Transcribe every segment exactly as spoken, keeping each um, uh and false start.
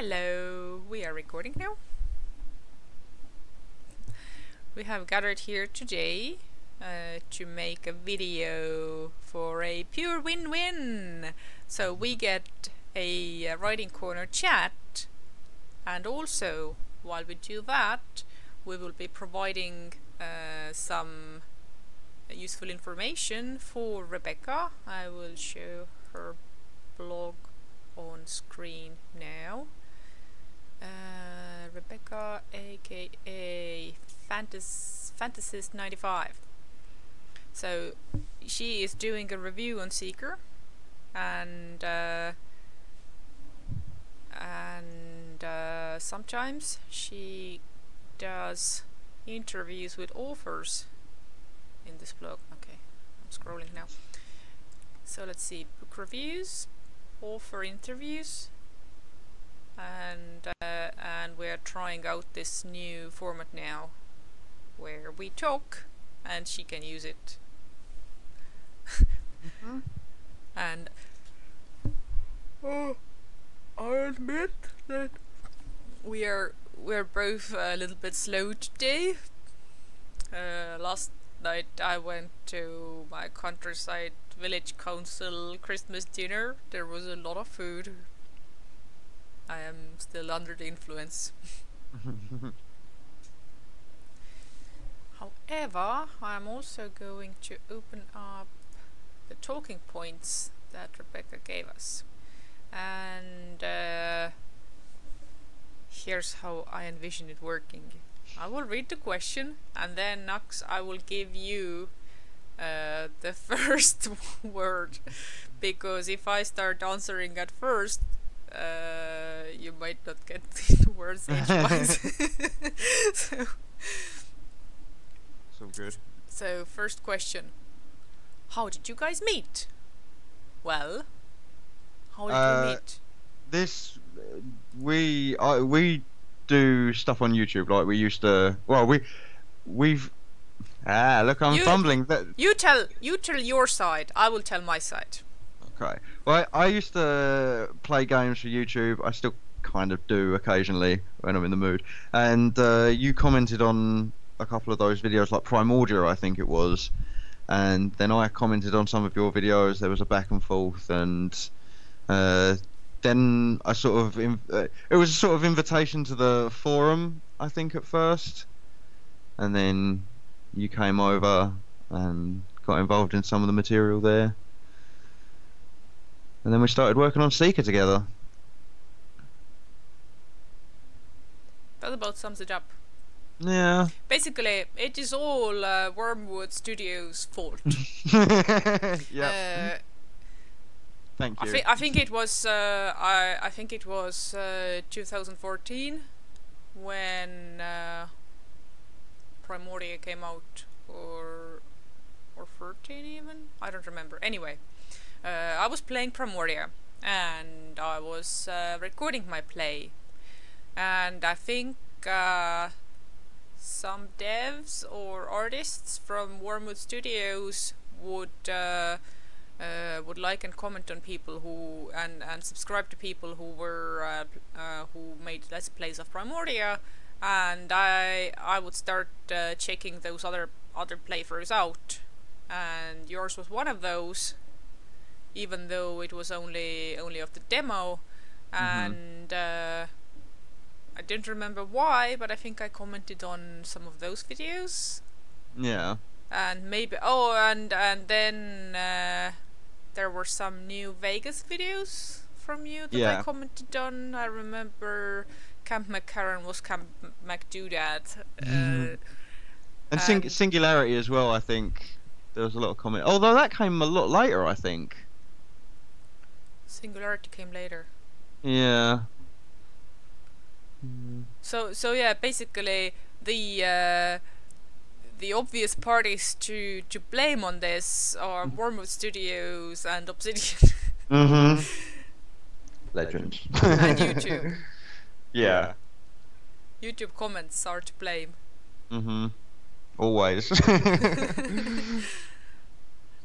Hello, we are recording now. We have gathered here today uh, to make a video for a pure win-win. So we get a uh, writing corner chat, and also while we do that we will be providing uh, some useful information for Rebecca. I will show her blog on screen now. Uh, Rebecca, aka Fantasist ninety-five. So she is doing a review on Seeker, and uh, and uh, sometimes she does interviews with authors in this blog. Okay, I'm scrolling now. So let's see, book reviews, author interviews, and uh, and we're trying out this new format now where we talk and she can use it. Mm-hmm. And oh, I admit that we are we're both a little bit slow today. Uh, last night I went to my countryside village council Christmas dinner. There was a lot of food. I am still under the influence. However, I am also going to open up the talking points that Rebecca gave us. And uh, here's how I envision it working. I will read the question, and then Nux, I will give you uh, the first word, because if I start answering at first, uh, you might not get the words edgewise. so, so good. So first question: how did you guys meet? Well, how did uh, you meet? This we uh, we. do stuff on YouTube, like we used to. Well, we, we've. Ah, look, I'm you, fumbling. You tell, you tell your side. I will tell my side. Okay. Well, I, I used to play games for YouTube. I still kind of do occasionally when I'm in the mood. And uh, you commented on a couple of those videos, like Primordia, I think it was. And then I commented on some of your videos. There was a back and forth, and. Uh, Then I sort of inv uh, it was a sort of invitation to the forum, I think, at first, and then you came over and got involved in some of the material there, and then we started working on Seeker together. That about sums it up. Yeah. Basically, it is all uh, Wyrmwood Studios' fault. Yeah. Uh, Thank you. I, thi I think it was uh, I, I think it was uh, two thousand fourteen when uh, Primordia came out, or or thirteen even. I don't remember. Anyway, uh, I was playing Primordia and I was uh, recording my play, and I think uh, some devs or artists from Wyrmwood Studios would. Uh, Uh, would like and comment on people who and and subscribe to people who were uh, uh, who made let's plays of Primordia, and I I would start uh, checking those other other playthroughs out, and yours was one of those, even though it was only only of the demo. Mm-hmm. And uh, I didn't remember why, but I think I commented on some of those videos. Yeah. And maybe oh and and then. Uh, There were some new Vegas videos from you that yeah. I commented on. I remember Camp McCarran was Camp McDoodad. Uh, mm. And sing um, Singularity as well, I think. There was a lot of comment. Although that came a lot later, I think. Singularity came later. Yeah. Mm. So, so yeah, basically the... Uh, The obvious parties to to blame on this are Wyrmwood Studios and Obsidian. Mm-hmm. Legend. And YouTube. Yeah. YouTube comments are to blame. Mm-hmm. Always.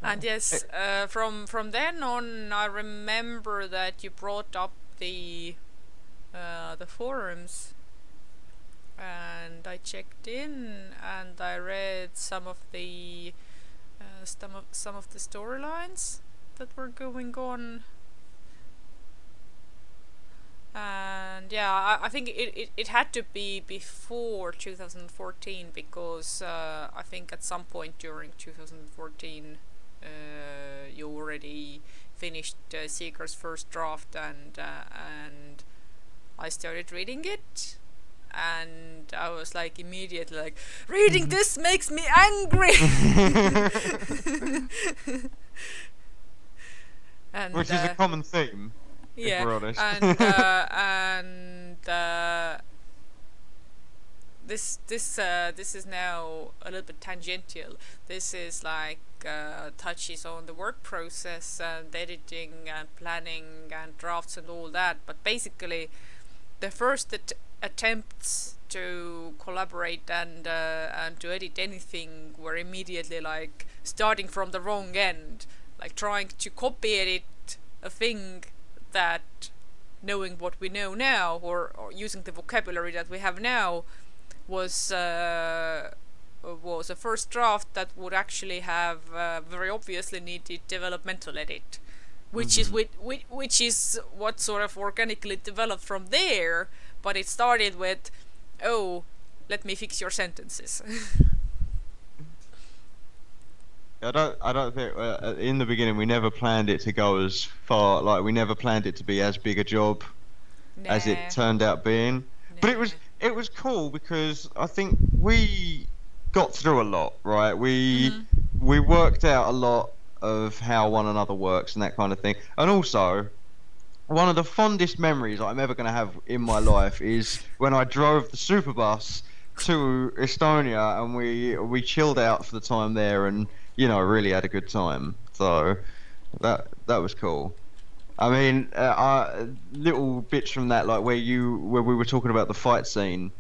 And yes, uh, from from then on, I remember that you brought up the uh, the forums, and I checked in and I read some of the uh, some of some of the storylines that were going on. And yeah, I, I think it, it, it had to be before two thousand fourteen, because uh, I think at some point during two thousand fourteen uh, you already finished uh, Seeker's first draft, and uh, and I started reading it, and I was like immediately like, reading this makes me angry. And, which is uh, a common theme. Yeah, and uh, and uh, this this uh, this is now a little bit tangential. This is like uh, touches on the work process and editing and planning and drafts and all that. But basically, the first at attempts to collaborate and uh, and to edit anything were immediately like starting from the wrong end, like trying to copy edit a thing that, knowing what we know now, or, or using the vocabulary that we have now, was uh, was a first draft that would actually have uh, very obviously needed developmental edit, which mm-hmm. is with, with, which is what sort of organically developed from there. But it started with, oh, let me fix your sentences. I don't. I don't think uh, in the beginning we never planned it to go as far. Like we never planned it to be as big a job nah. as it turned out being. Nah. But it was. It was cool because I think we got through a lot. Right. We mm-hmm. we worked out a lot of how one another works and that kind of thing. And also, one of the fondest memories I'm ever going to have in my life is when I drove the superbus to Estonia and we we chilled out for the time there and, you know, really had a good time. So that that was cool. I mean, uh, uh, little bits from that, like where you where we were talking about the fight scene,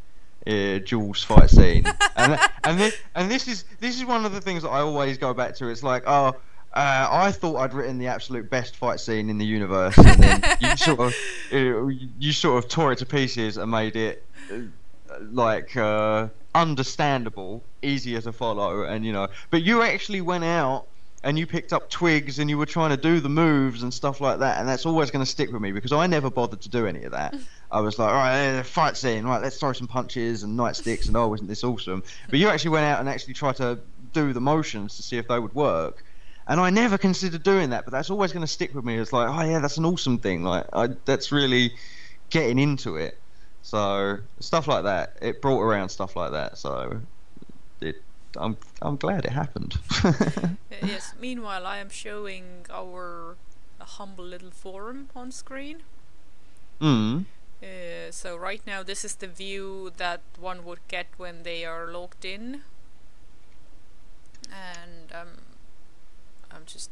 uh, Jules' fight scene, and and this, and this is this is one of the things that I always go back to. It's like, oh, uh, I thought I'd written the absolute best fight scene in the universe, and then you sort of it, you sort of tore it to pieces and made it uh, like. Uh, understandable, easier to follow, and, you know, but you actually went out and you picked up twigs and you were trying to do the moves and stuff like that, and that's always going to stick with me because I never bothered to do any of that. I was like, alright, fight scene, right, let's throw some punches and nightsticks and, oh, isn't this awesome? But you actually went out and actually tried to do the motions to see if they would work, and I never considered doing that, but that's always going to stick with me. It's like, oh yeah, that's an awesome thing, like I, that's really getting into it. So stuff like that, it brought around stuff like that. So it, I'm I'm glad it happened. Yes. Meanwhile, I am showing our uh, humble little forum on screen. Mm. Uh, so right now, this is the view that one would get when they are logged in, and um, I'm just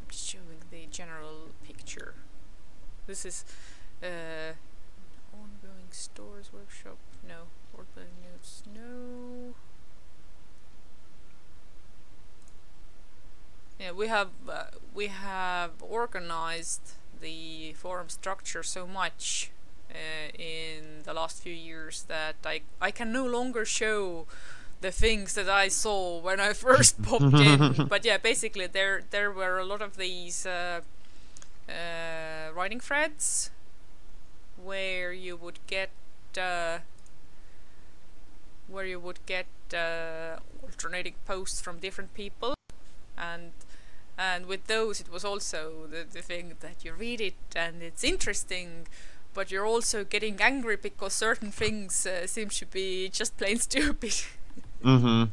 I'm just showing the general picture. This is. Uh, Stores, workshop, no. Board building notes, no. Yeah, we have uh, we have organized the forum structure so much uh, in the last few years that I I can no longer show the things that I saw when I first popped in. But yeah, basically there there were a lot of these uh, uh, writing threads, where you would get uh, where you would get uh, alternating posts from different people, and and with those it was also the, the thing that you read it and it's interesting, but you're also getting angry because certain things uh, seem to be just plain stupid. Mm-hmm. And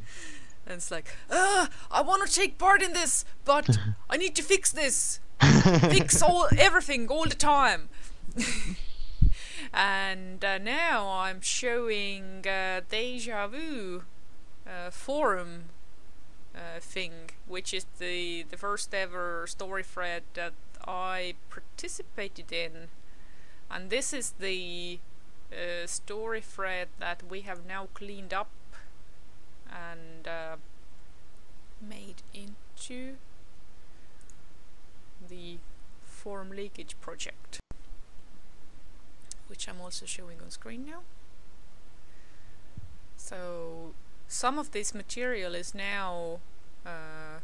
it's like, ah, I want to take part in this, but I need to fix this, fix all everything all the time. And uh, now I'm showing uh, Deja Vu uh, forum uh, thing, which is the the first ever story thread that I participated in, and this is the uh, story thread that we have now cleaned up and uh, made into the Forum Leakage Project. which I'm also showing on screen now. So some of this material is now uh,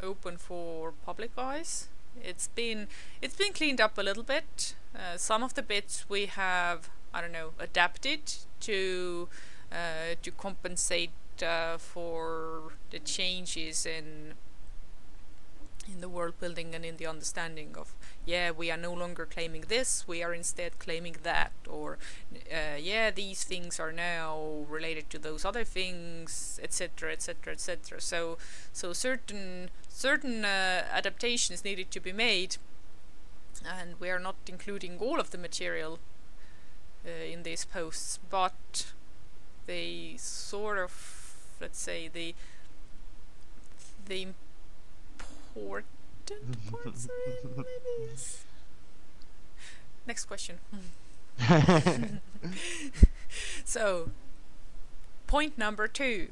open for public eyes. It's been it's been cleaned up a little bit. Uh, some of the bits we have, I don't know, adapted to uh, to compensate uh, for the changes in in the world building and in the understanding of, yeah, we are no longer claiming this, we are instead claiming that, or uh, yeah, these things are now related to those other things, etc, etc, etc. So so certain certain uh, adaptations needed to be made, and we are not including all of the material uh, in these posts, but they sort of, let's say, the the important parts of it, maybe. Yes. Next question. So, point number two.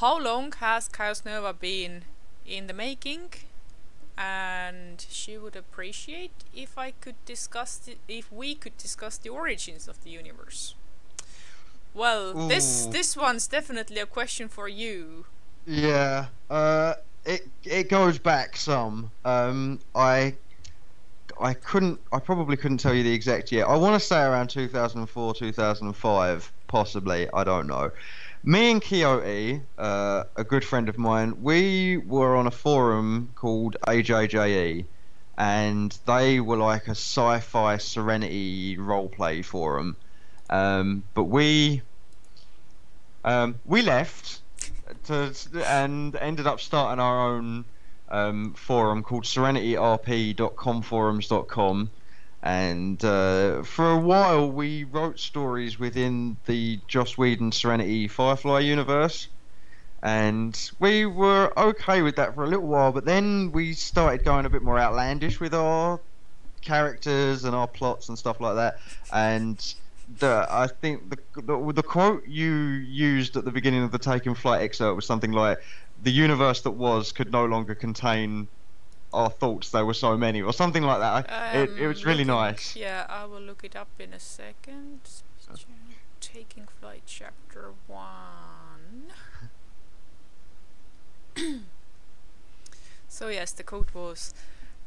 How long has Chaos Nova been in the making? And she would appreciate if I could discuss the, if we could discuss the origins of the universe. Well, Ooh. this this one's definitely a question for you. Yeah. Uh. It it goes back some. Um, I I couldn't. I probably couldn't tell you the exact year. I want to say around two thousand four, two thousand five, possibly. I don't know. Me and Kiyote, uh, a good friend of mine, we were on a forum called A J J E, and they were like a sci-fi Serenity roleplay forum. Um, but we um, we left. To, and ended up starting our own um, forum called serenity r p dot com forums dot com, and uh, for a while we wrote stories within the Joss Whedon Serenity Firefly universe, and we were okay with that for a little while, but then we started going a bit more outlandish with our characters and our plots and stuff like that. And The, I think the, the the quote you used at the beginning of the Taking Flight excerpt was something like, "The universe that was could no longer contain our thoughts. There were so many," or something like that. I, it, it was really nice. Yeah, I will look it up in a second. Taking Flight, chapter one. So yes, the quote was,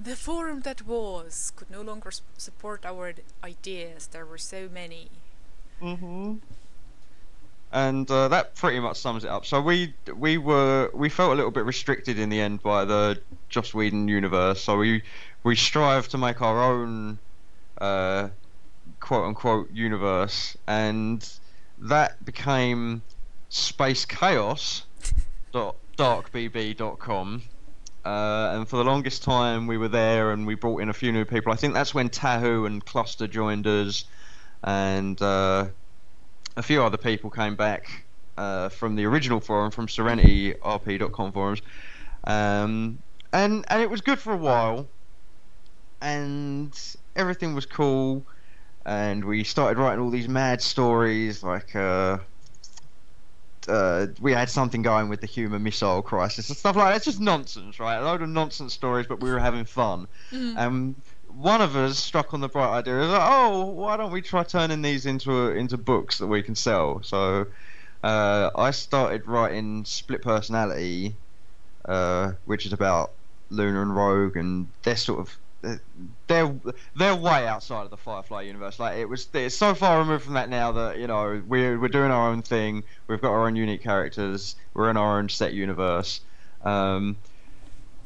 "The forum that was could no longer support our ideas. There were so many." Mm-hmm. And uh, that pretty much sums it up. So we we were we felt a little bit restricted in the end by the Joss Whedon universe. So we we strive to make our own uh, quote unquote universe, and that became Space Chaos. dark b b dot com. Uh, and for the longest time we were there, and we brought in a few new people. I think that's when Tahu and Cluster joined us, and uh, a few other people came back uh, from the original forum, from serenity r p dot com forums, um, and, and it was good for a while, and everything was cool, and we started writing all these mad stories, like uh, Uh, we had something going with the human missile crisis and stuff like that. It's just nonsense, right? A load of nonsense stories, but we were having fun. Mm-hmm. Um, one of us struck on the bright idea of, like, oh, why don't we try turning these into into books that we can sell? So uh, I started writing Split Personality, uh, which is about Luna and Rogue, and they're sort of they're they're way outside of the Firefly universe. Like, it was, it's so far removed from that now that, you know, we're we're doing our own thing. We've got our own unique characters. We're in our own set universe. Um,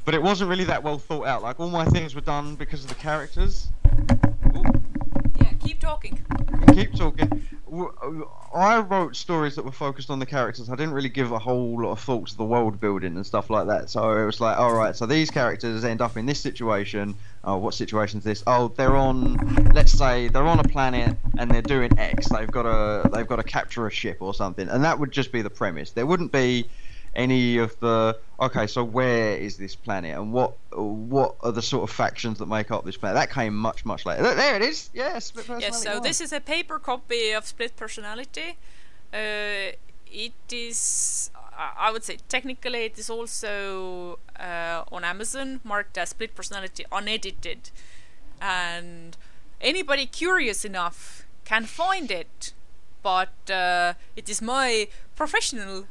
but it wasn't really that well thought out. Like, all my things were done because of the characters. Ooh. Yeah, keep talking. Keep talking. I wrote stories that were focused on the characters. I didn't really give a whole lot of thought to the world building and stuff like that. So it was like, all right, so these characters end up in this situation. Oh, what situation is this? Oh, they're on, let's say, they're on a planet and they're doing X. They've got to, they've got to capture a ship or something. And that would just be the premise. There wouldn't be any of the, okay, so where is this planet, and what what are the sort of factions that make up this planet? That came much much later. There it is. Yes. Yeah, yes. So one. This is a paper copy of Split Personality. Uh, it is, I would say, technically it is also uh, on Amazon marked as Split Personality unedited, and anybody curious enough can find it, but uh, it is my professional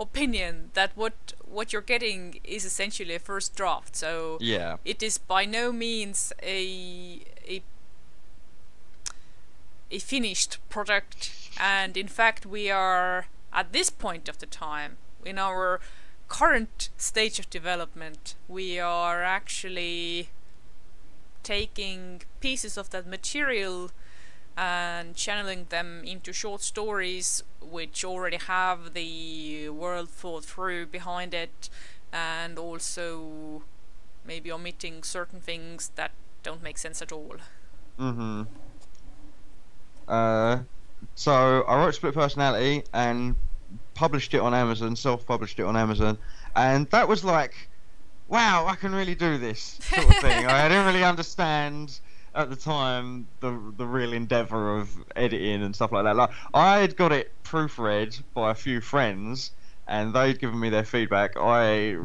opinion that what what you're getting is essentially a first draft. So yeah, it is by no means a a a finished product, and in fact we are at this point of the time in our current stage of development, we are actually taking pieces of that material and channeling them into short stories which already have the world thought through behind it, and also maybe omitting certain things that don't make sense at all. Mm-hmm. Uh, so I wrote Split Personality and published it on Amazon, self-published it on Amazon, and that was like, wow, I can really do this sort of thing. I didn't really understand at the time the the real endeavour of editing and stuff like that. Like, I had got it proofread by a few friends and they'd given me their feedback. I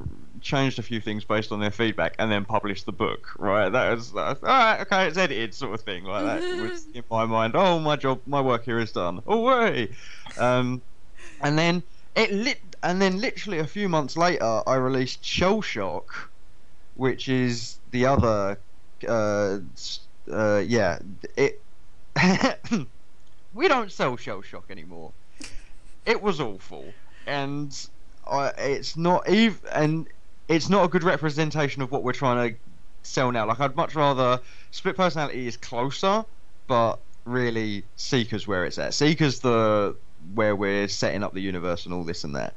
changed a few things based on their feedback and then published the book, right? That was like, alright, okay, it's edited sort of thing, like that was in my mind, oh, my job, my work here is done, away! Um, and then it lit, and then literally a few months later I released Shellshock, which is the other uh, uh, yeah, it we don't sell Shellshock anymore. It was awful, and I, it's not even, and it's not a good representation of what we're trying to sell now. Like, I'd much rather Split Personality is closer, but really Seeker's where it's at. Seeker's the where we're setting up the universe and all this and that.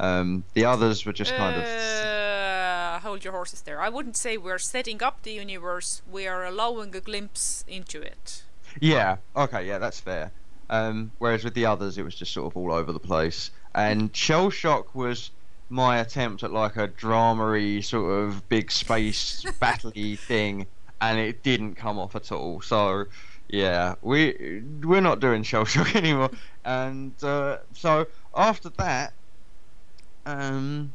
Um, the others were just kind of... Uh, hold your horses there. I wouldn't say we're setting up the universe. We are allowing a glimpse into it. Yeah, okay, yeah, that's fair. Um, whereas with the others, it was just sort of all over the place. And Shellshock was my attempt at like a drama-y sort of big space battle-y thing, and it didn't come off at all. So yeah, we we're not doing Shellshock anymore. And uh, so after that, um,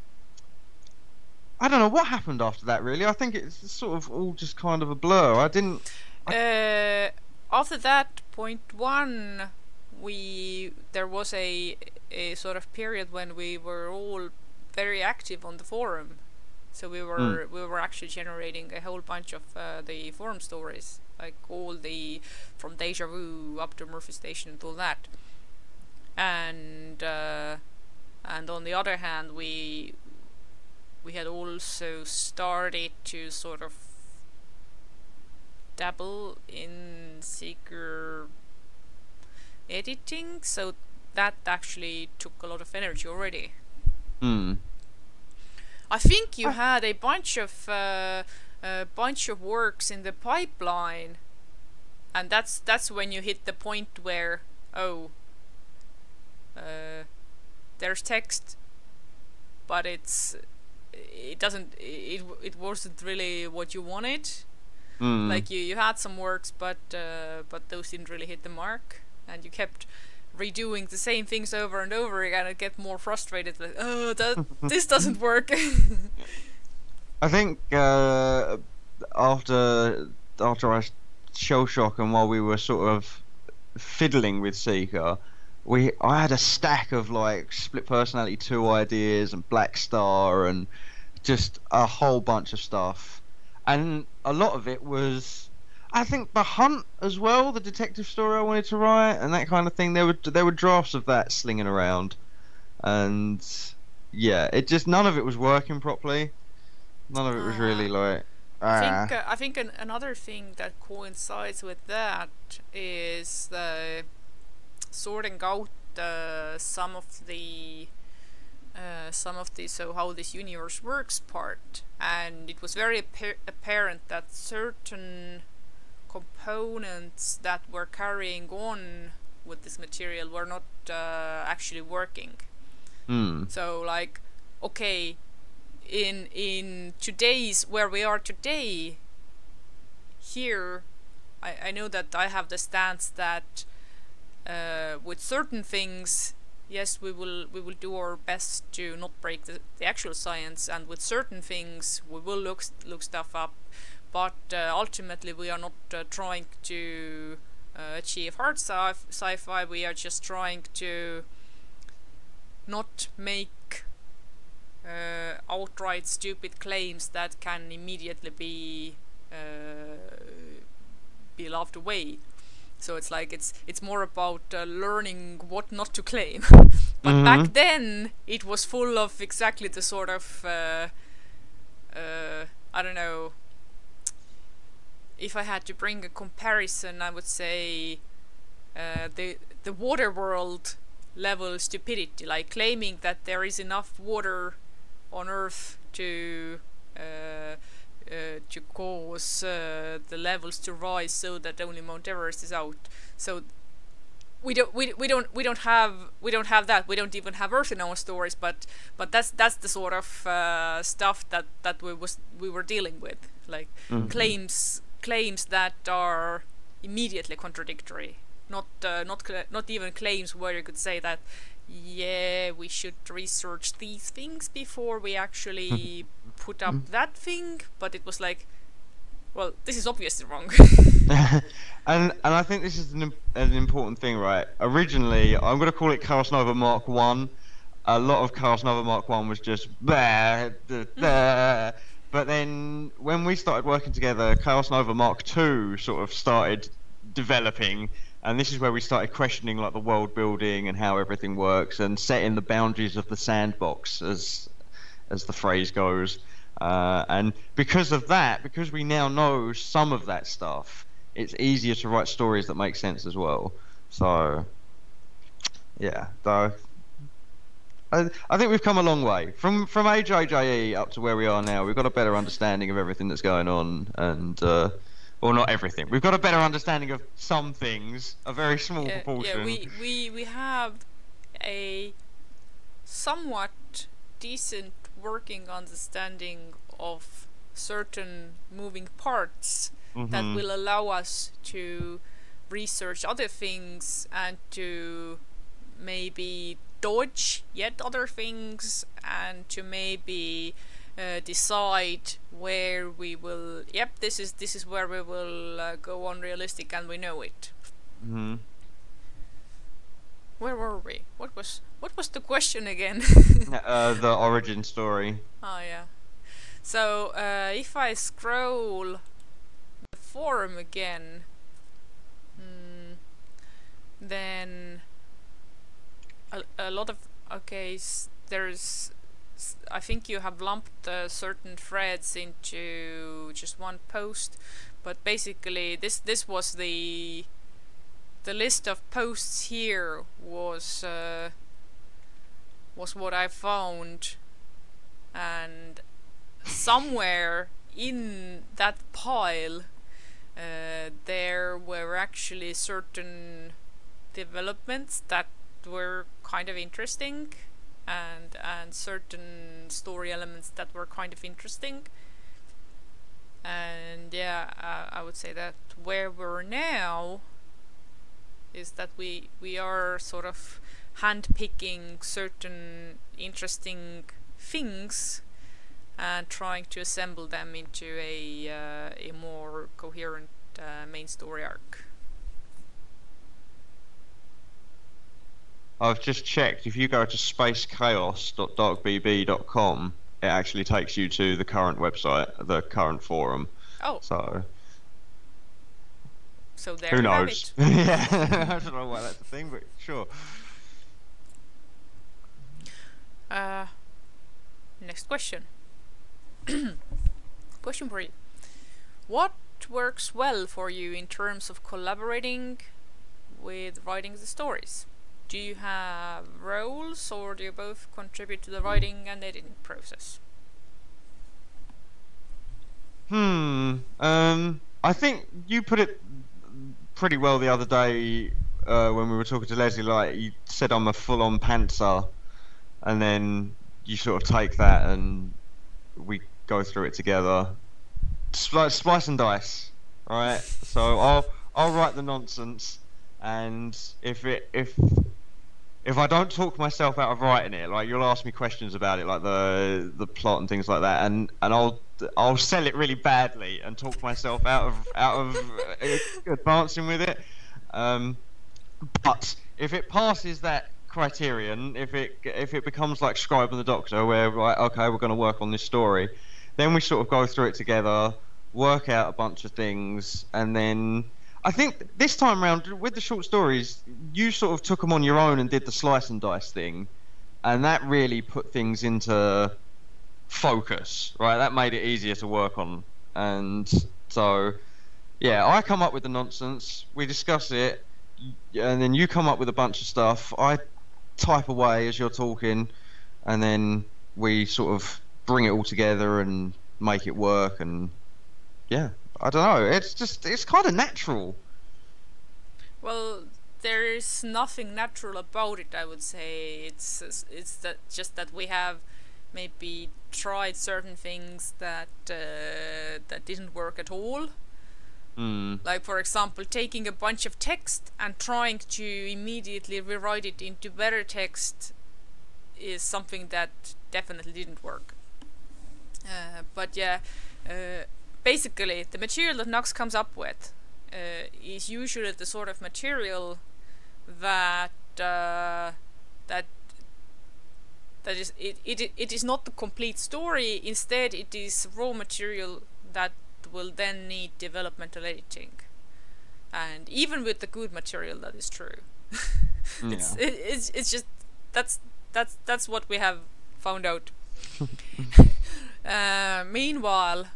I don't know what happened after that. Really, I think it's sort of all just kind of a blur. I didn't. I... Uh, after that point one, we there was a. a sort of period when we were all very active on the forum, so we were mm. we were actually generating a whole bunch of uh, the forum stories, like all the from Deja Vu up to Murphy Station and all that. And uh, and on the other hand, we we had also started to sort of dabble in Seeker editing, so that actually took a lot of energy already. Mm. I think you had a bunch of uh, a bunch of works in the pipeline, and that's that's when you hit the point where oh, uh, there's text, but it's it doesn't it it wasn't really what you wanted. Mm. Like you you had some works, but uh, but those didn't really hit the mark, and you kept redoing the same things over and over again and get more frustrated, like, oh, that, this doesn't work. I think uh, after after I Shellshock, and while we were sort of fiddling with Seeker, we I had a stack of like Split Personality two ideas and Black Star and just a whole bunch of stuff, and a lot of it was, I think, The Hunt as well, the detective story I wanted to write, and that kind of thing. There were there were drafts of that slinging around, and yeah, it just none of it was working properly. None of it was really like. Uh. I think uh, I think an, another thing that coincides with that is the sorting out uh, some of the uh, some of the so how this universe works part, and it was very appa apparent that certain components that were carrying on with this material were not uh, actually working. Mm. So, like, okay, in in today's where we are today, here, I I know that I have the stance that uh, with certain things, yes, we will we will do our best to not break the, the actual science, and with certain things, we will look look stuff up. but uh, ultimately we are not uh, trying to uh, achieve hard sci-fi, we are just trying to not make uh, outright stupid claims that can immediately be uh, be laughed away. So it's like it's it's more about uh, learning what not to claim. But mm-hmm. back then it was full of exactly the sort of uh, uh, I don't know. If I had to bring a comparison, I would say uh, the the water world level stupidity, like claiming that there is enough water on Earth to uh, Uh, to cause uh, the levels to rise so that only Mount Everest is out. So we don't we, we don't we don't have we don't have that. We don't even have Earth in our stories. But but that's that's the sort of uh, stuff that that we was we were dealing with, like mm-hmm. claims claims that are immediately contradictory. Not uh, not cl not even claims where you could say that yeah we should research these things before we actually. put up mm. that thing, but it was like, well, this is obviously wrong. and and I think this is an, an important thing, right? Originally, I'm going to call it Chaos Nova Mark One. A lot of Chaos Nova Mark One was just bah, da, da. Mm. But then when we started working together, Chaos Nova Mark Two sort of started developing, and this is where we started questioning like the world building and how everything works, and setting the boundaries of the sandbox, as as the phrase goes. Uh, and because of that, because we now know some of that stuff, it's easier to write stories that make sense as well. So, yeah, though, I, I think we've come a long way from from A J J E up to where we are now. We've got a better understanding of everything that's going on, and uh, well, not everything. We've got a better understanding of some things, a very small yeah, proportion. Yeah, we we we have a somewhat decent working understanding of certain moving parts mm-hmm. that will allow us to research other things and to maybe dodge yet other things and to maybe uh, decide where we will yep this is this is where we will uh, go unrealistic and we know it. Mm-hmm. Where were we? What was what was the question again? uh, the origin story. Oh yeah. So uh, if I scroll the forum again, mm, then a, a lot of okay. There's I think you have lumped uh, certain threads into just one post, but basically this this was the. The list of posts here was uh, was what I found, and somewhere in that pile uh, there were actually certain developments that were kind of interesting, and and certain story elements that were kind of interesting, and yeah, I, I would say that where we're now. Is that we we are sort of handpicking certain interesting things and trying to assemble them into a uh, a more coherent uh, main story arc. I've just checked. If you go to space chaos dot dark b b dot com, it actually takes you to the current website, the current forum. Oh. So. So there Who knows? You have it. Yeah, I don't know why that's a thing, but sure. Uh, next question. Question for you. What works well for you in terms of collaborating with writing the stories? Do you have roles, or do you both contribute to the writing and editing process? Hmm. Um. I think you put it pretty well the other day uh, when we were talking to Leslie. Like you said, I'm a full-on pantser, and then you sort of take that and we go through it together. Sp splice and dice, right? So I'll I'll write the nonsense, and if it if if I don't talk myself out of writing it, like you'll ask me questions about it, like the the plot and things like that, and and I'll I'll sell it really badly and talk myself out of out of advancing with it. Um, but if it passes that criterion, if it if it becomes like Scribe and the Doctor, where right, okay, we're going to work on this story, then we sort of go through it together, work out a bunch of things, and then I think this time round with the short stories, you sort of took them on your own and did the slice and dice thing, and that really put things into focus, right? That made it easier to work on, and so yeah, I come up with the nonsense, we discuss it, and then you come up with a bunch of stuff, I type away as you're talking, and then we sort of bring it all together and make it work. And yeah, I don't know, it's just, it's kind of natural. Well, there is nothing natural about it, I would say. It's it's that just that we have maybe tried certain things that uh, that didn't work at all. Mm. Like, for example, taking a bunch of text and trying to immediately rewrite it into better text is something that definitely didn't work. Uh, but yeah, uh, basically the material that Nox comes up with uh, is usually the sort of material that uh, that that is it, it it is not the complete story. Instead, it is raw material that will then need developmental editing, and even with the good material, that is true. Yeah. It's it, it's it's just that's that's that's what we have found out. uh, meanwhile,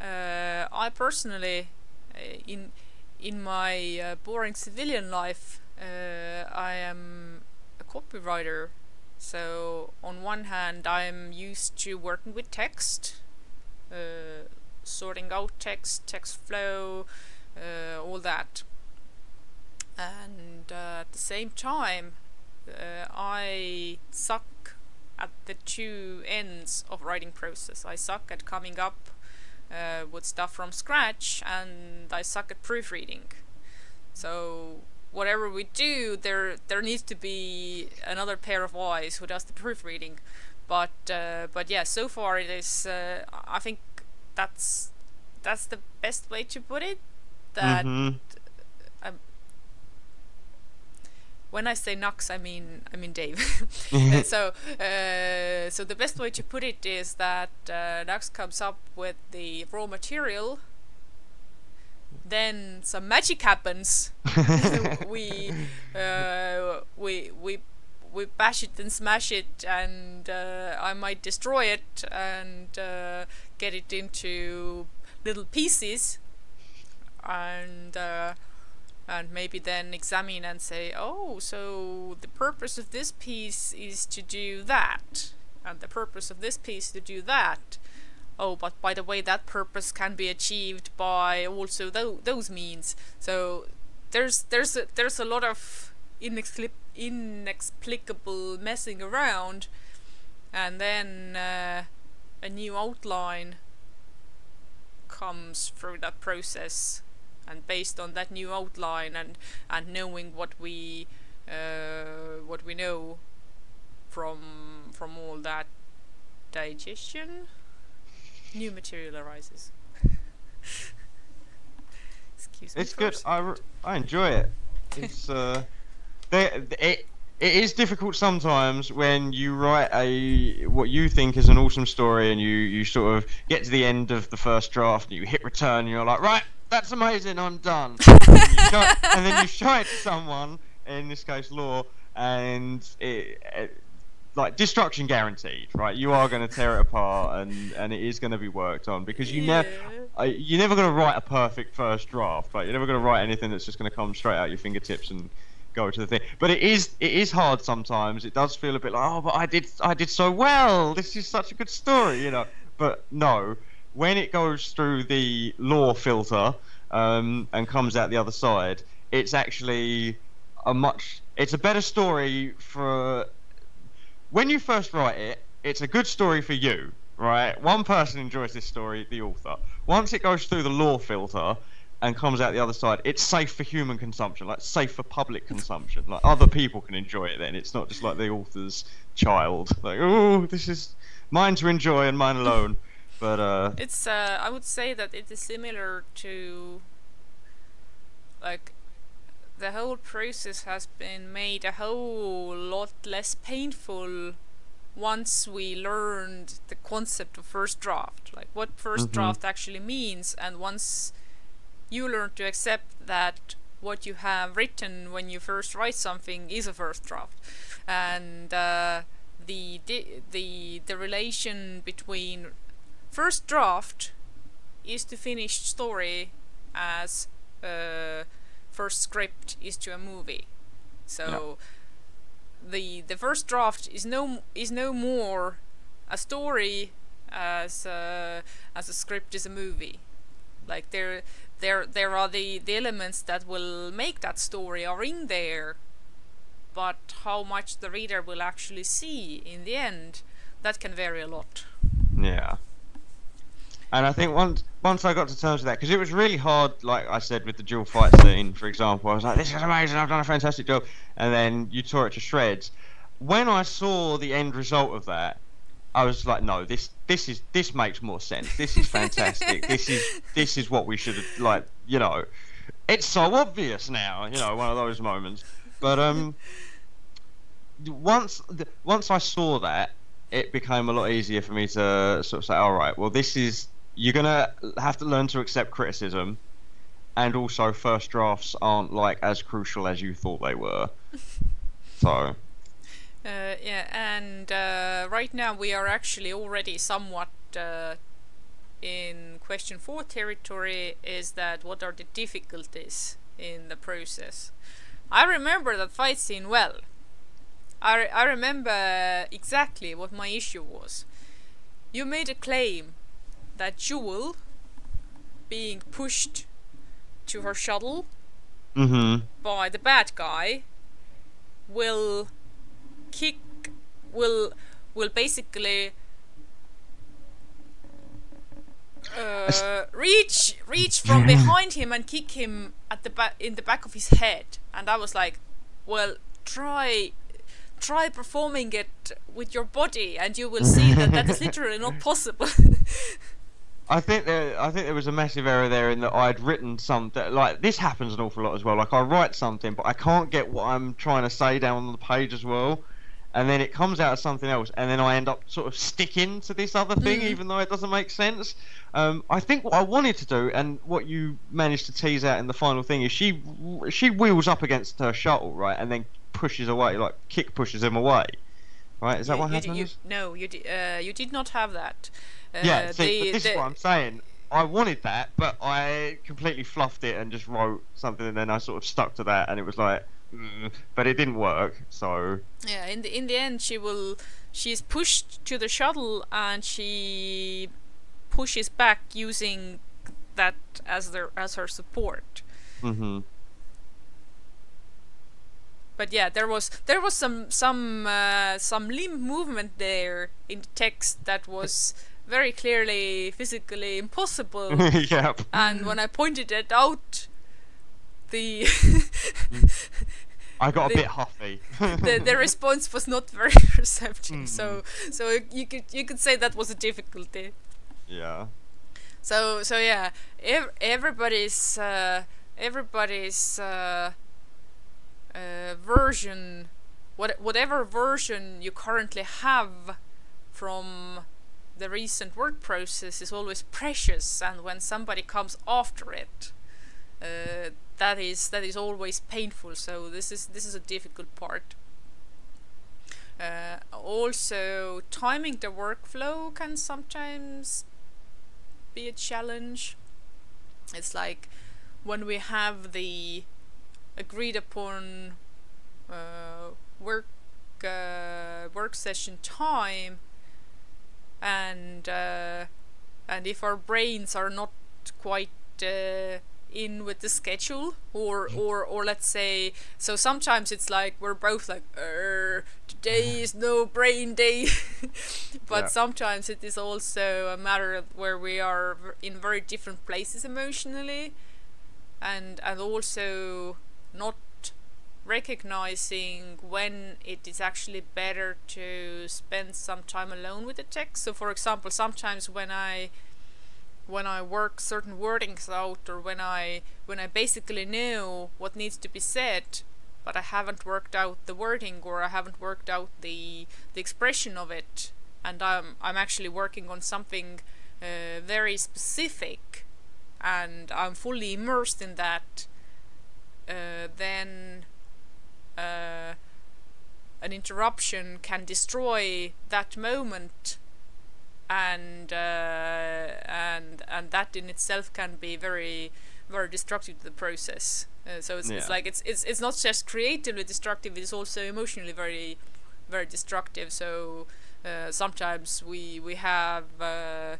uh, I personally, uh, in in my uh, boring civilian life, uh, I am a copywriter. So on one hand, I am used to working with text. Uh, sorting out text, text flow, uh, all that. And uh, at the same time, uh, I suck at the two ends of writing process. I suck at coming up uh, with stuff from scratch, and I suck at proofreading. So whatever we do, there there needs to be another pair of eyes who does the proofreading. But uh, but yeah, so far it is, uh, I think that's that's the best way to put it, that mm-hmm. um, when I say Nox, I mean I mean Dave. And so uh, so the best way to put it is that uh, Nox comes up with the raw material, then some magic happens. we uh, we we we bash it and smash it, and uh, I might destroy it and uh, get it into little pieces, and uh, and maybe then examine and say, oh, so the purpose of this piece is to do that, and the purpose of this piece to do that. Oh, but by the way, that purpose can be achieved by also tho those means. So there's there's a, there's a lot of inexplicable inexplicable messing around, and then uh, a new outline comes through that process, and based on that new outline and and knowing what we uh, what we know from from all that digestion, new material arises. Excuse me. It's good. I, I enjoy it. It's uh It, it, it is difficult sometimes when you write a what you think is an awesome story, and you, you sort of get to the end of the first draft and you hit return and you're like, right, that's amazing, I'm done. And, you show, and then you show it to someone, in this case Law, and it, it, like destruction guaranteed, right? You are going to tear it apart, and, and it is going to be worked on, because you yeah. ne- you're never going to write a perfect first draft, right? You're never going to write anything that's just going to come straight out your fingertips and go to the thing. But it is it is hard sometimes. It does feel a bit like, oh, but I did I did so well, this is such a good story, you know. But no, when it goes through the Law filter um, and comes out the other side, it's actually a much it's a better story for when you first write it. It's a good story for you, right? One person enjoys this story, the author. Once it goes through the Law filter and comes out the other side, it's safe for human consumption, like safe for public consumption. Like other people can enjoy it then. It's not just like the author's child. Like, oh, this is mine to enjoy and mine alone. But uh, it's uh, I would say that it is similar to, like, the whole process has been made a whole lot less painful once we learned the concept of first draft, like what first mm-hmm. draft actually means, and once you learn to accept that what you have written when you first write something is a first draft, and uh, the the the relation between first draft is to finished story as uh, first script is to a movie, so yeah. the the first draft is no is no more a story as a, as a script is a movie. Like there there there are the the elements that will make that story are in there, but how much the reader will actually see in the end, that can vary a lot. Yeah. And I think once once I got to terms with that, because it was really hard, like I said, with the dual fight scene, for example, I was like, this is amazing, I've done a fantastic job, and then you tore it to shreds. When I saw the end result of that, I was like, no, this this is this makes more sense. This is fantastic. this is this is what we should have, like, you know. It's so obvious now, you know, one of those moments. But um, once once I saw that, it became a lot easier for me to sort of say, all right, well, this is, you're gonna have to learn to accept criticism, and also first drafts aren't like as crucial as you thought they were. So. Uh, yeah, and uh, right now we are actually already somewhat uh, in question four territory, is that what are the difficulties in the process? I remember that fight scene well. I, re I remember exactly what my issue was. You made a claim that Jewel being pushed to her shuttle mm-hmm. by the bad guy will... kick will will basically uh, reach reach from behind him and kick him at the back in the back of his head, and I was like, well, try try performing it with your body and you will see that that is literally not possible. I think there I think there was a massive error there in that I'd written something, like, this happens an awful lot as well, like I write something but I can't get what I'm trying to say down on the page as well, and then it comes out as something else, and then I end up sort of sticking to this other thing mm. even though it doesn't make sense. Um, I think what I wanted to do, and what you managed to tease out in the final thing, is she she wheels up against her shuttle, right, and then pushes away, like kick pushes him away, right? Is that you, what happens? You, no, you, uh, you did not have that. Uh, yeah, see, the, this the... is what I'm saying. I wanted that, but I completely fluffed it and just wrote something, and then I sort of stuck to that, and it was like... but it didn't work, so yeah, in the in the end she will she's pushed to the shuttle and she pushes back using that as their as her support. Mm-hmm. But yeah, there was there was some some uh, some limb movement there in the text that was very clearly physically impossible. Yep. And when I pointed it out, the I got the, a bit huffy. the, the response was not very receptive, mm. so so you could you could say that was a difficulty. Yeah. So so yeah, ev everybody's uh, everybody's uh, uh, version, what whatever version you currently have from the recent work process, is always precious, and when somebody comes after it, uh, that is that is always painful. So this is this is a difficult part. Uh, also, timing the workflow can sometimes be a challenge. It's like when we have the agreed upon uh, work uh, work session time, and uh, and if our brains are not quite uh, in with the schedule, or or or let's say, so sometimes it's like we're both like, er, today is no brain day, but yeah. Sometimes it is also a matter of where we are in very different places emotionally, and and also not recognizing when it is actually better to spend some time alone with the text. So for example, sometimes when I when I work certain wordings out, or when I when I basically know what needs to be said, but I haven't worked out the wording, or I haven't worked out the the expression of it, and I'm I'm actually working on something uh, very specific, and I'm fully immersed in that, uh, then uh, an interruption can destroy that moment, and uh, and and that in itself can be very, very destructive to the process. Uh, so it's, yeah. it's like it's it's it's not just creatively destructive; it's also emotionally very, very destructive. So uh, sometimes we we have. Uh,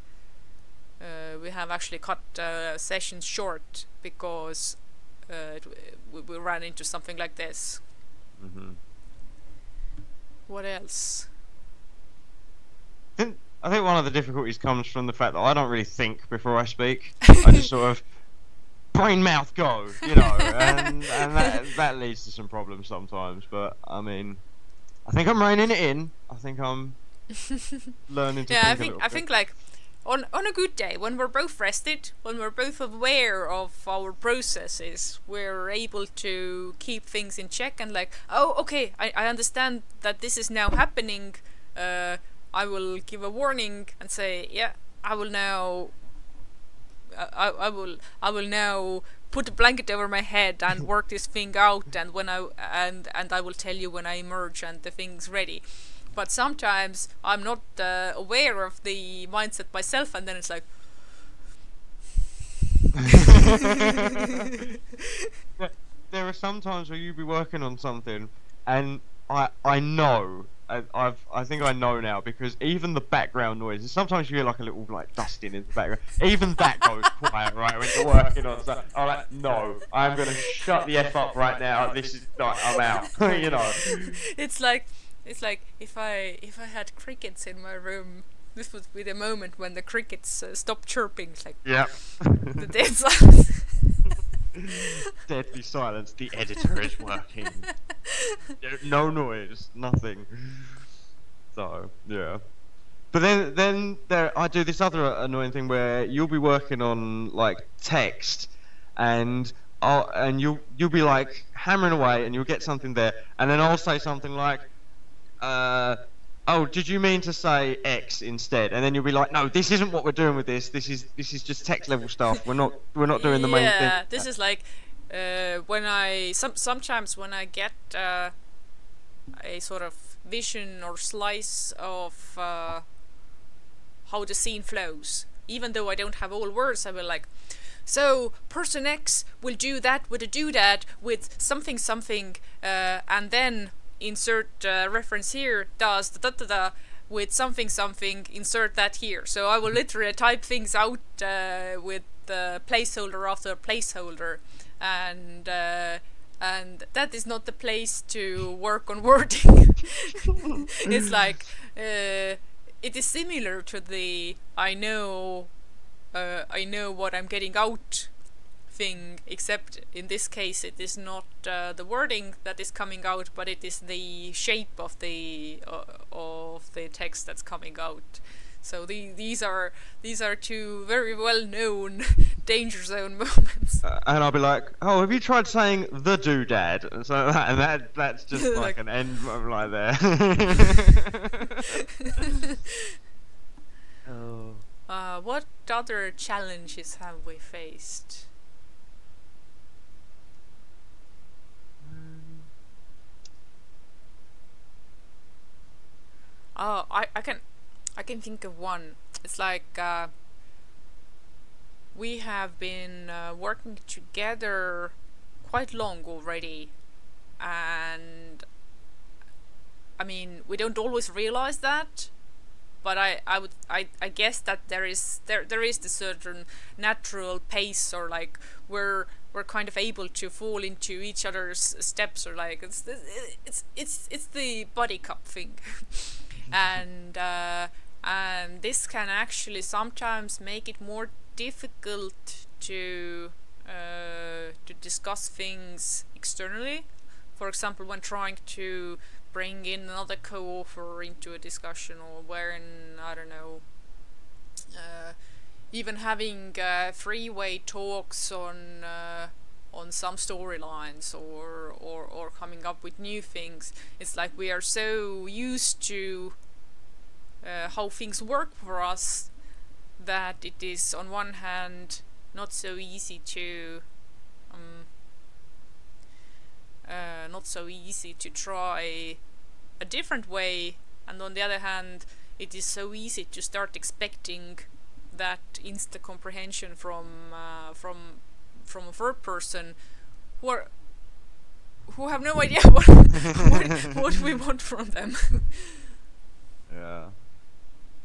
Uh, we have actually cut uh, sessions short because uh, it w we, we ran into something like this. Mm-hmm. What else? I think, I think one of the difficulties comes from the fact that I don't really think before I speak. I just sort of brain mouth go, you know, and, and that, that leads to some problems sometimes. But I mean, I think I'm reining it in. I think I'm learning to. Yeah, think I think a I bit. think like. On, on a good day, when we're both rested, when we're both aware of our processes, we're able to keep things in check and like, oh, okay, I, I understand that this is now happening, uh, I will give a warning and say, yeah, I will now, I, I will, I will now put a blanket over my head and work this thing out, and when I, and, and I will tell you when I emerge and the thing's ready. But sometimes I'm not uh, aware of the mindset myself, and then it's like... There are some times where you be working on something, and I I know, I, I've I think I know now, because even the background noises, sometimes you hear like a little like dusting in the background, even that goes quiet, right, when you're working on something. I'm like, no, I'm going to shut the F up right now, this is not, I'm out, you know. It's like... It's like if I if I had crickets in my room, this would be the moment when the crickets uh, stop chirping. It's like, yeah, the dead silence. Deadly silence. The editor is working. No noise, nothing. So yeah, but then then there I do this other annoying thing where you'll be working on like text, and I'll, and you you'll be like hammering away, and you'll get something there, and then I'll say something like. Uh, oh, did you mean to say X instead? And then you'll be like, no, this isn't what we're doing with this. This is this is just text level stuff. We're not we're not doing the yeah, main thing. Yeah, this is like uh, when I some sometimes when I get uh, a sort of vision or slice of uh, how the scene flows. Even though I don't have all words, I will like. So person X will do that with a doodad with something something, uh, and then. Insert uh, reference here, does da da da da, with something something, insert that here. So I will literally type things out uh, with uh, placeholder after placeholder, and uh, and that is not the place to work on wording. It's like uh, it is similar to the I know uh, I know what I'm getting out thing, except in this case it is not uh, the wording that is coming out, but it is the shape of the uh, of the text that's coming out. So the, these are these are two very well known danger zone moments. Uh, and I'll be like, oh, have you tried saying the doodad? And so that, and that that's just like, like an end right there. Oh. Uh, what other challenges have we faced? Oh, I, I can I can think of one. It's like uh, we have been uh, working together quite long already, and I mean we don't always realize that, but I, I would I, I guess that there is there there is this certain natural pace, or like we're we're kind of able to fall into each other's steps, or like it's it's it's it's the buddy cop thing. And uh, and this can actually sometimes make it more difficult to uh, to discuss things externally, For example, when trying to bring in another co-author into a discussion, or wherein, I don't know, uh, even having uh, three-way talks on uh, on some storylines, or, or or coming up with new things. It's like we are so used to uh, how things work for us that it is on one hand not so easy to um, uh, not so easy to try a different way, and on the other hand it is so easy to start expecting that insta comprehension from uh, from from a third person who are who have no idea what what, what we want from them. Yeah,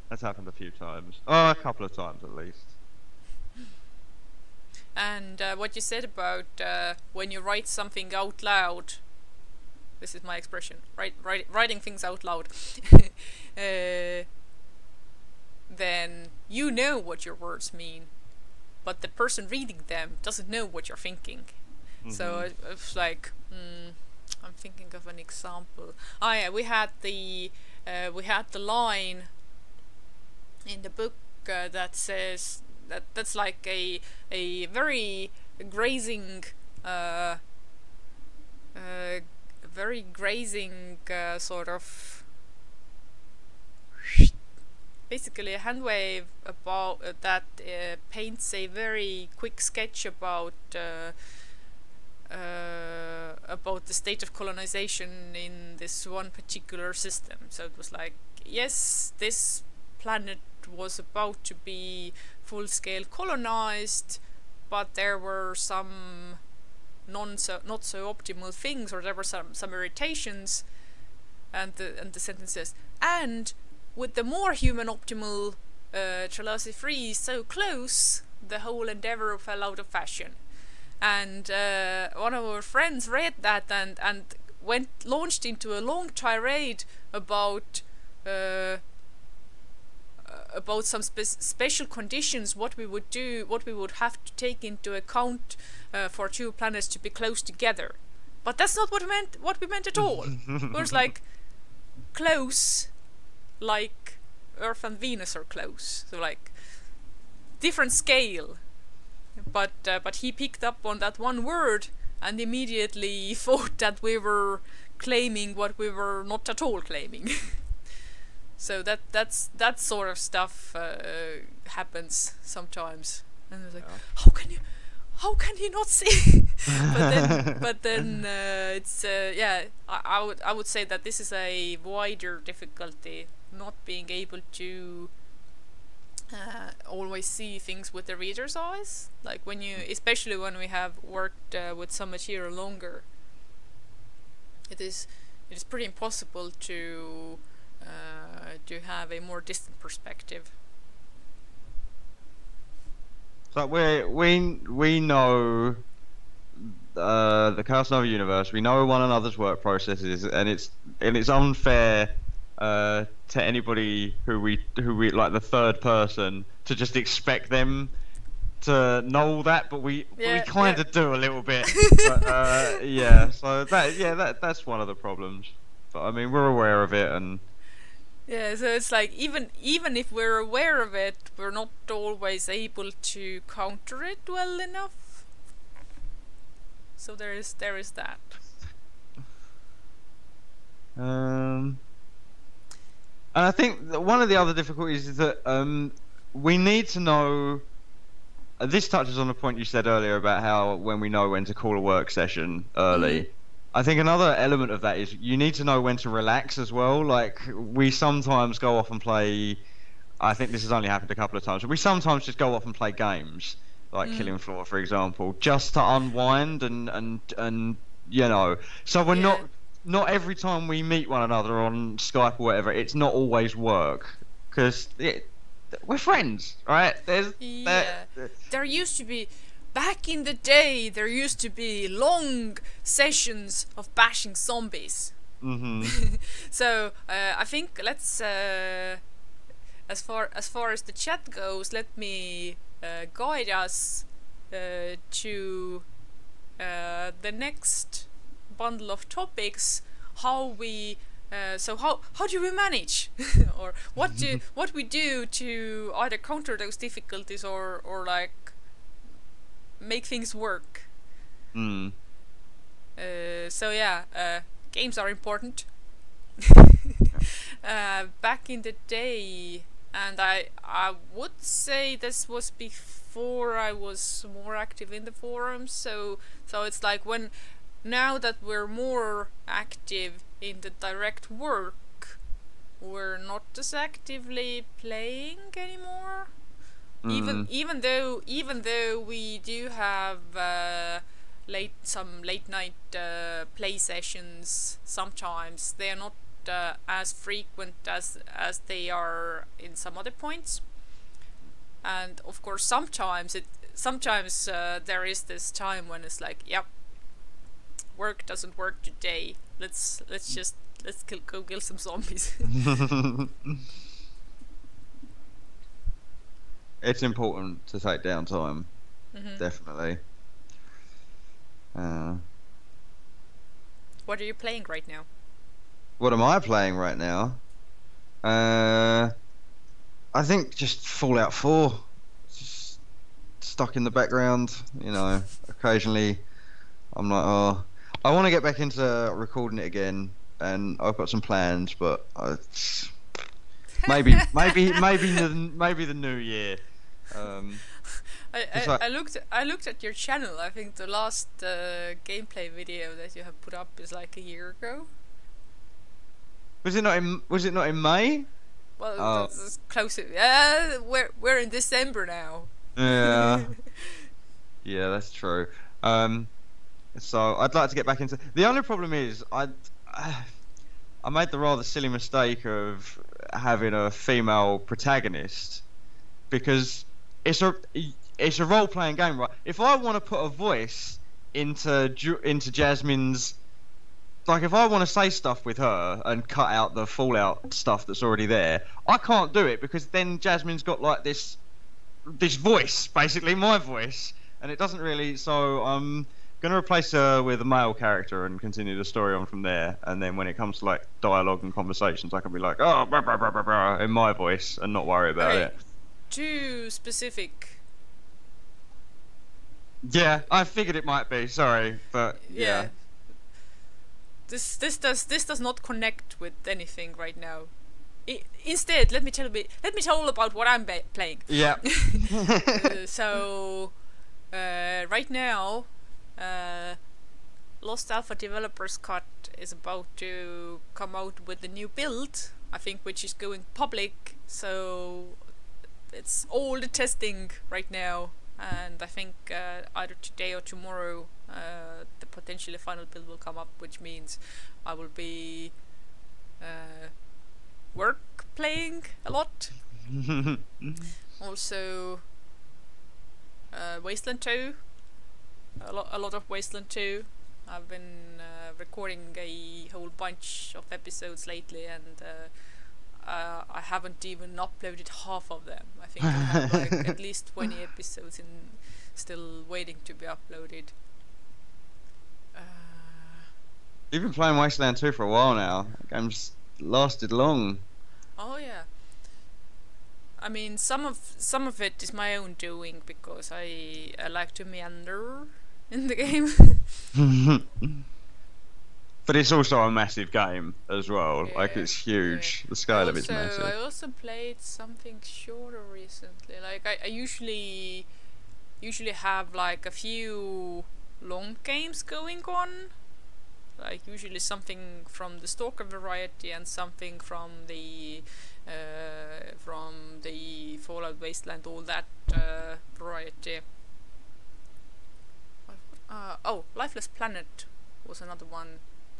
that's happened a few times. Oh, a couple of times at least. And uh, what you said about uh, when you write something out loud, this is my expression, right, write, writing things out loud, uh, then you know what your words mean, but the person reading them doesn't know what you're thinking. Mm-hmm. So it, it's like, mm, I'm thinking of an example. Oh yeah, we had the uh, we had the line in the book uh, that says that that's like a a very grazing, uh, uh, very grazing uh, sort of. Basically, a hand wave about uh, that uh, paints a very quick sketch about uh, uh, about the state of colonization in this one particular system. So it was like, yes, this planet was about to be full-scale colonized, but there were some non so not so optimal things, or there were some some irritations, and the and the sentence says, and with the more human optimal uh, Trelosi three so close, the whole endeavor fell out of fashion. And uh, one of our friends read that and and went launched into a long tirade about uh, about some spe special conditions, what we would do, what we would have to take into account uh, for two planets to be close together. But that's not what we meant. What we meant at all. It was like close. Like Earth and Venus are close, so like different scale, but uh, but he picked up on that one word and immediately thought that we were claiming what we were not at all claiming. So that that's that sort of stuff uh, happens sometimes, and it's like, yeah. how can you how can you not see? but then, but then uh, it's uh, yeah. I, I would I would say that this is a wider difficulty, not being able to uh, always see things with the reader's eyes. Like when you, especially when we have worked uh, with some material longer, it is it is pretty impossible to uh, to have a more distant perspective. So we we we know. Uh, the Chaos Nova universe, we know one another's work processes, and it's and it's unfair uh, to anybody who we who we like the third person to just expect them to know that, but we yeah, we kind of yeah. do a little bit. But, uh, yeah, so that yeah that that's one of the problems. But I mean, we're aware of it, and yeah, so it's like even even if we're aware of it, we're not always able to counter it well enough. So there is there is that. Um, and I think that one of the other difficulties is that um, we need to know. Uh, this touches on the point you said earlier about how when we know when to call a work session early. Mm-hmm. I think another element of that is you need to know when to relax as well. Like we sometimes go off and play. I think this has only happened a couple of times. But we sometimes just go off and play games. Like mm. Killing Floor, for example, just to unwind and and and you know. So we're yeah. not not every time we meet one another on Skype or whatever. It's not always work because we're friends, right? There's yeah. There, there used to be back in the day. There used to be long sessions of bashing zombies. Mm-hmm. So uh, I think let's uh, as far as far as the chat goes, let me. Uh, guide us uh, to uh, the next bundle of topics, how we uh, so how how do we manage or what do what we do to either counter those difficulties or or like make things work. Mm. Uh, so yeah, uh, games are important. uh, back in the day, and I I would say this was before I was more active in the forums. So so it's like when now that we're more active in the direct work, we're not as actively playing anymore. Mm. Even even though even though we do have. Uh, late some late night uh, play sessions sometimes, they are not uh, as frequent as as they are in some other points. And of course sometimes it sometimes uh, there is this time when it's like, yep, work doesn't work today, let's let's just let's kill, go kill some zombies. It's important to take downtime. Mm-hmm. Definitely. Uh, what are you playing right now? What am I playing right now? Uh, I think just Fallout four, just stuck in the background. You know, occasionally I'm like, oh, I want to get back into recording it again, and I've got some plans, but I, maybe, maybe, maybe, the, maybe the new year. Um, I, I, I looked I looked at your channel. I think the last uh, gameplay video that you have put up is like a year ago. Was it not in Was it not in May? Well, oh. that's, that's close. Yeah, uh, we're we're in December now. Yeah, yeah, that's true. Um, so I'd like to get back into. The only problem is I uh, I made the rather silly mistake of having a female protagonist, because it's a it's a role-playing game, right? If I want to put a voice into into Jasmine's, like if I want to say stuff with her and cut out the Fallout stuff that's already there, I can't do it, because then Jasmine's got like this this voice, basically my voice, and it doesn't really. So I'm gonna replace her with a male character and continue the story on from there. And then when it comes to like dialogue and conversations, I can be like, oh, blah, blah, blah, blah, blah, in my voice, and not worry about right. it. Too specific. Yeah, I figured it might be. Sorry, but yeah. yeah. This this does this does not connect with anything right now. I, instead, let me tell me let me tell all about what I'm ba playing. Yeah. uh, so, uh, right now, uh, Lost Alpha Developers Cut is about to come out with a new build, I think, which is going public. So. It's all the testing right now, and I think uh, either today or tomorrow uh, the potentially final build will come up, which means I will be uh, work playing a lot. Also uh, Wasteland two, a, lo a lot of Wasteland two. I've been uh, recording a whole bunch of episodes lately, and uh, Uh, I haven't even uploaded half of them. I think I have like at least twenty episodes in still waiting to be uploaded. Uh, You've been playing Wasteland two for a while now. That game's lasted long. Oh yeah. I mean, some of some of it is my own doing, because I I like to meander in the game. But it's also a massive game as well. Yeah, like it's huge. Yeah. The scale also, of it's massive. I also played something shorter recently. Like I, I usually, usually have like a few long games going on. Like usually something from the Stalker variety and something from the, uh, from the Fallout Wasteland, all that uh, variety. Uh, oh, Lifeless Planet was another one.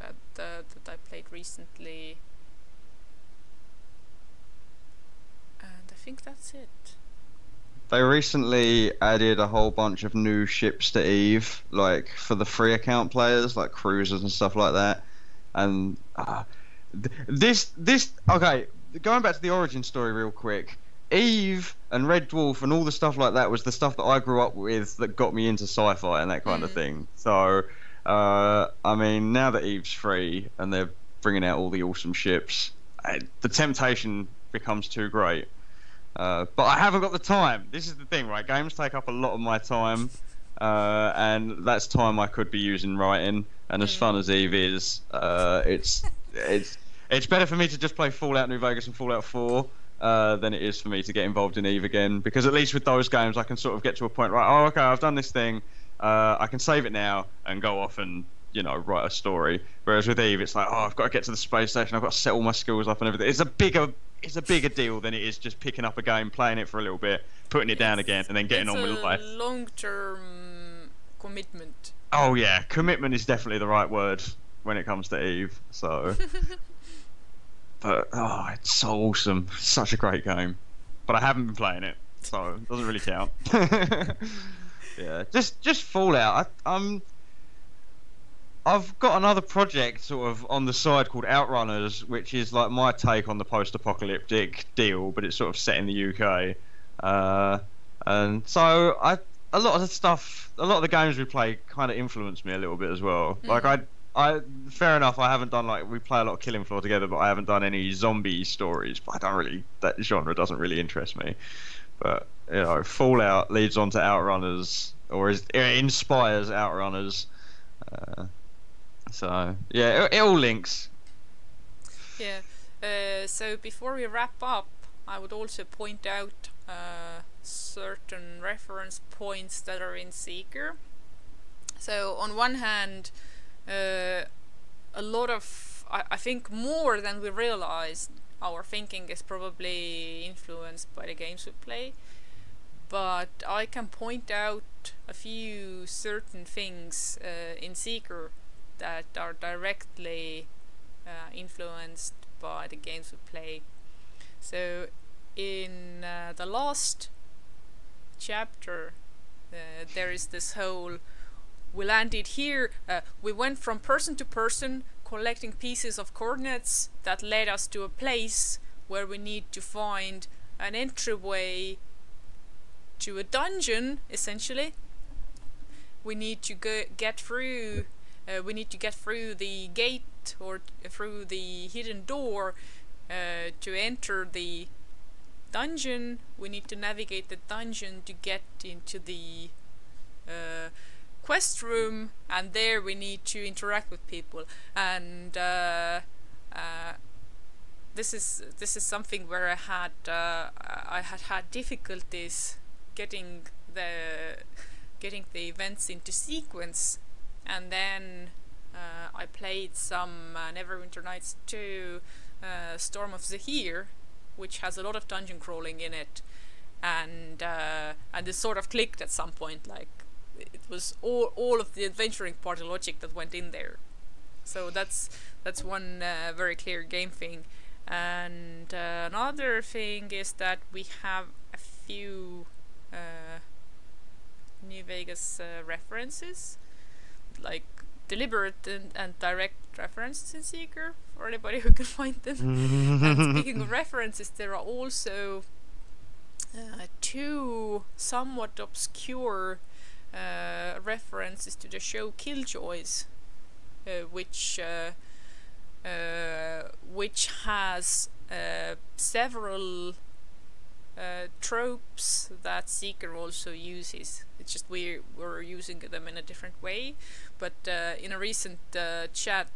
That, uh, that I played recently, and I think that's it. They recently added a whole bunch of new ships to EVE, like for the free account players, like cruisers and stuff like that. And uh, th this this okay, going back to the origin story real quick, EVE and Red Dwarf and all the stuff like that was the stuff that I grew up with that got me into sci-fi and that kind mm. of thing. So Uh, I mean, now that Eve's free and they're bringing out all the awesome ships, I, the temptation becomes too great. Uh, but I haven't got the time. This is the thing, right? Games take up a lot of my time, uh, and that's time I could be using writing. And as fun as Eve is, uh, it's it's it's better for me to just play Fallout New Vegas and Fallout four uh, than it is for me to get involved in Eve again. Because at least with those games, I can sort of get to a point, right? Oh, okay, I've done this thing. Uh, I can save it now and go off and, you know, write a story. Whereas with Eve, it's like, oh, I've got to get to the space station. I've got to set all my skills up and everything. It's a bigger it's a bigger deal than it is just picking up a game, playing it for a little bit, putting it down it's, again, and then getting on with life. It's a long-term commitment. Oh yeah, commitment is definitely the right word when it comes to Eve. So, but oh, it's so awesome! Such a great game. But I haven't been playing it, so it doesn't really count. Yeah, just just Fallout. I, I'm. I've got another project sort of on the side called Outrunners, which is like my take on the post-apocalyptic deal, but it's sort of set in the U K. Uh, and so I, a lot of the stuff, a lot of the games we play kind of influence me a little bit as well. Mm. Like I, I, fair enough, I haven't done like, we play a lot of Killing Floor together, but I haven't done any zombie stories, but I don't really, that genre doesn't really interest me. But, you know, Fallout leads on to Outrunners, or is, it inspires Outrunners. Uh, So, yeah, it, it all links. Yeah, uh, so before we wrap up, I would also point out uh, certain reference points that are in Seeker. So, on one hand, uh, a lot of, I, I think more than we realized, our thinking is probably influenced by the games we play. But I can point out a few certain things uh, in Seeker that are directly uh, influenced by the games we play. So in uh, the last chapter uh, there is this whole, we landed here, uh, we went from person to person collecting pieces of coordinates that led us to a place where we need to find an entryway to a dungeon, essentially. We need to go get through Uh, we need to get through the gate or t through the hidden door uh, to enter the dungeon. We need to navigate the dungeon to get into the uh, quest room, and there we need to interact with people. And uh, uh, this is this is something where I had uh, I had had difficulties getting the getting the events into sequence. And then uh, I played some uh, Neverwinter Nights two uh, Storm of Zahir, which has a lot of dungeon crawling in it, and uh, and it sort of clicked at some point. Like it was all all of the adventuring party logic that went in there. So that's that's one uh, very clear game thing. And uh, another thing is that we have a few uh, New Vegas uh, references. Like deliberate and, and direct references in Seeker for anybody who can find them. And speaking of references, there are also uh, two somewhat obscure uh, references to the show Killjoys, uh, which uh, uh, which has uh, several uh, tropes that Seeker also uses. It's just we were using them in a different way, but uh, in a recent uh, chat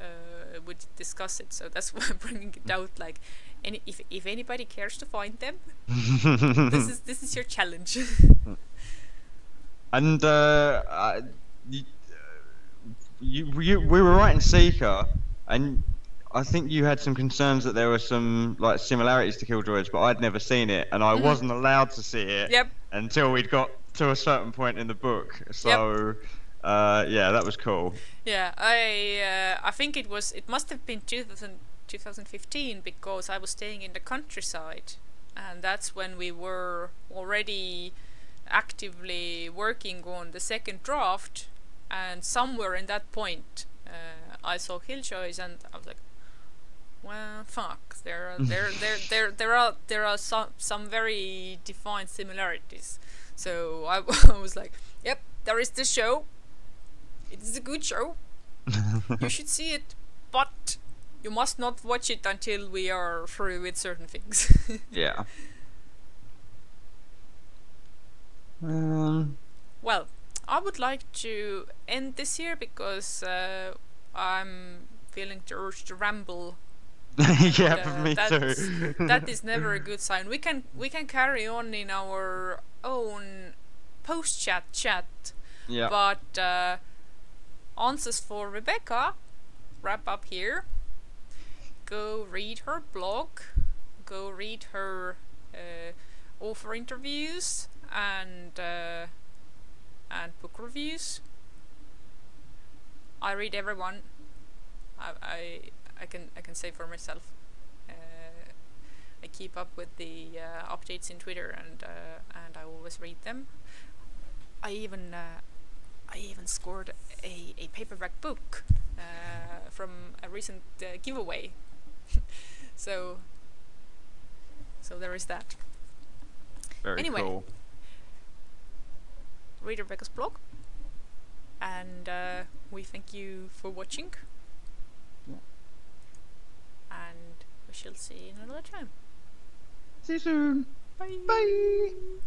uh, we discussed it, so that's why I'm bringing it out. Like, any if if anybody cares to find them, this is this is your challenge. And uh, I, you, you, you, we were writing Seeker, and I think you had some concerns that there were some like similarities to Killjoys, but I'd never seen it, and I mm-hmm. wasn't allowed to see it yep. until we'd got to a certain point in the book. So, yep. uh, yeah, that was cool. Yeah, I uh, I think it was it must have been two thousand, twenty fifteen, because I was staying in the countryside, and that's when we were already actively working on the second draft, and somewhere in that point uh, I saw Killjoys, and I was like, well, fuck, there are, there there there there are there are some some very defined similarities. So I, I was like, yep, there is this show. It is a good show. You should see it, but you must not watch it until we are through with certain things. Yeah. Um. Well, I would like to end this here because uh, I'm feeling the urge to ramble. Yeah, but, uh, me too. That is never a good sign. We can we can carry on in our own post chat chat. Yeah. But uh, answers for Rebecca. Wrap up here. Go read her blog. Go read her uh, author interviews and uh, and book reviews. I read everyone. I. I I can I can say for myself. Uh, I keep up with the uh, updates in Twitter, and uh, and I always read them. I even uh, I even scored a, a paperback book uh, from a recent uh, giveaway. so so there is that. Very anyway, cool. Read Rebecca's blog, and uh, we thank you for watching. And we shall see you another time. See you soon. Bye. Bye.